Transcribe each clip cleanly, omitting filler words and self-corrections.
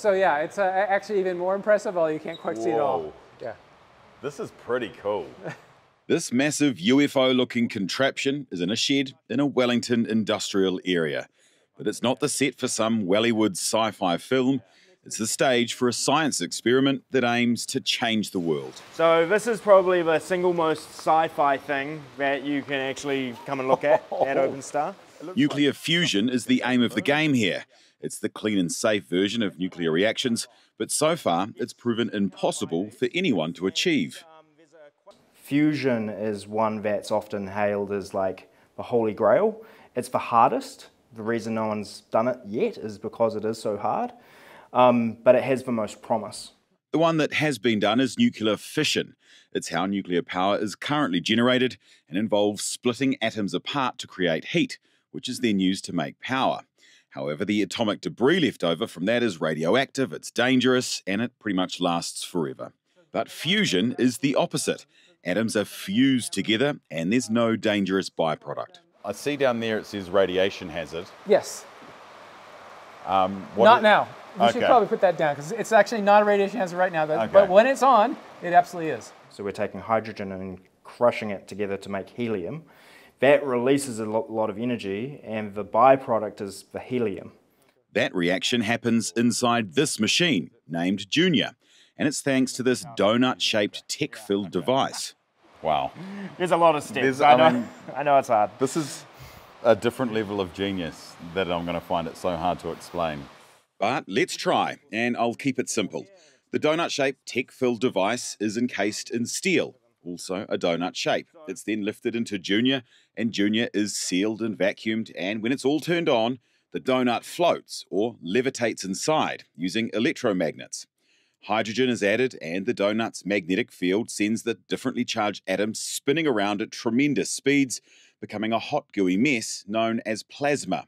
So yeah, it's actually even more impressive, although you can't quite see it all. Yeah. This is pretty cool. This massive UFO-looking contraption is in a shed in a Wellington industrial area. But it's not the set for some Wellywood sci-fi film. It's the stage for a science experiment that aims to change the world. So this is probably the single most sci-fi thing that you can actually come and look at OpenStar. Nuclear fusion is the aim of the game here. It's the clean and safe version of nuclear reactions, but so far it's proven impossible for anyone to achieve. Fusion is one that's often hailed as like the holy grail. It's the hardest. The reason no one's done it yet is because it is so hard. But it has the most promise. The one that has been done is nuclear fission. It's how nuclear power is currently generated and involves splitting atoms apart to create heat, which is then used to make power. However, the atomic debris left over from that is radioactive, it's dangerous, and it pretty much lasts forever. But fusion is the opposite. Atoms are fused together and there's no dangerous byproduct. I see down there it says radiation hazard. Yes. Not now. You should probably put that down because it's actually not a radiation hazard right now, but when it's on, it absolutely is. So we're taking hydrogen and crushing it together to make helium. That releases a lot of energy and the byproduct is the helium. That reaction happens inside this machine named Junior, and it's thanks to this donut-shaped tech-filled device. Wow. There's a lot of steps. I know it's hard. This is a different level of genius that I'm going to find it so hard to explain. But let's try, and I'll keep it simple. The donut-shaped tech-filled device is encased in steel, also a donut shape. It's then lifted into Junior, and Junior is sealed and vacuumed, and when it's all turned on, the donut floats or levitates inside using electromagnets. Hydrogen is added, and the donut's magnetic field sends the differently charged atoms spinning around at tremendous speeds, becoming a hot, gooey mess known as plasma.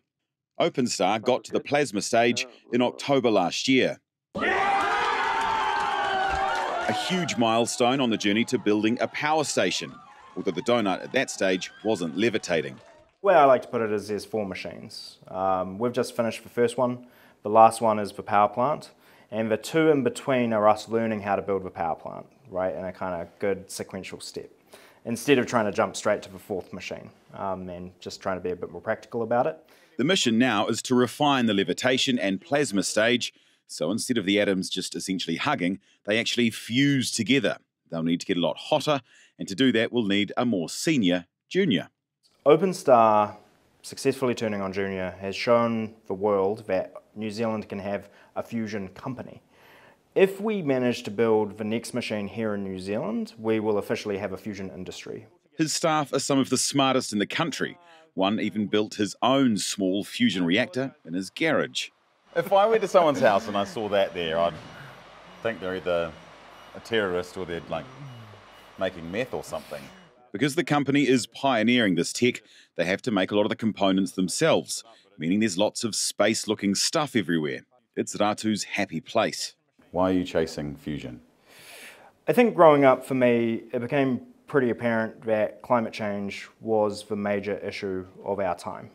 OpenStar got to the plasma stage in October last year. A huge milestone on the journey to building a power station, although the donut at that stage wasn't levitating. Well, I like to put it as there's four machines. We've just finished the first one. The last one is the power plant. And the two in between are us learning how to build the power plant, right, in a kind of good sequential step, instead of trying to jump straight to the fourth machine and just trying to be a bit more practical about it. The mission now is to refine the levitation and plasma stage, so instead of the atoms just essentially hugging, they actually fuse together. They'll need to get a lot hotter, and to do that we'll need a more senior Junior. OpenStar successfully turning on Junior has shown the world that New Zealand can have a fusion company. If we manage to build the next machine here in New Zealand, we will officially have a fusion industry. His staff are some of the smartest in the country. One even built his own small fusion reactor in his garage. If I went to someone's house and I saw that there, I'd think they're either a terrorist or they're like making meth or something. Because the company is pioneering this tech, they have to make a lot of the components themselves, meaning there's lots of space-looking stuff everywhere. It's Ratu's happy place. Why are you chasing fusion? I think growing up for me, it became pretty apparent that climate change was the major issue of our time.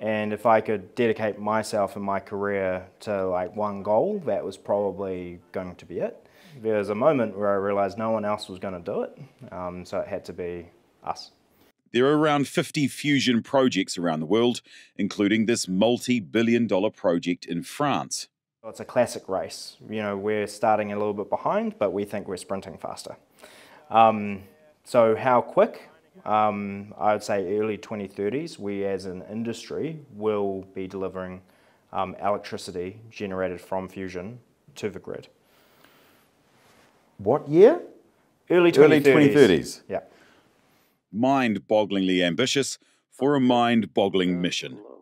And if I could dedicate myself and my career to like one goal, that was probably going to be it. There was a moment where I realised no one else was going to do it, so it had to be us. There are around 50 fusion projects around the world, including this multi-billion-dollar project in France. It's a classic race. You know, we're starting a little bit behind, but we think we're sprinting faster. So how quick? I would say early 2030s, we as an industry will be delivering electricity generated from fusion to the grid. What year? Early 2030s. Early 2030s. Yeah. Mind-bogglingly ambitious for a mind-boggling mission.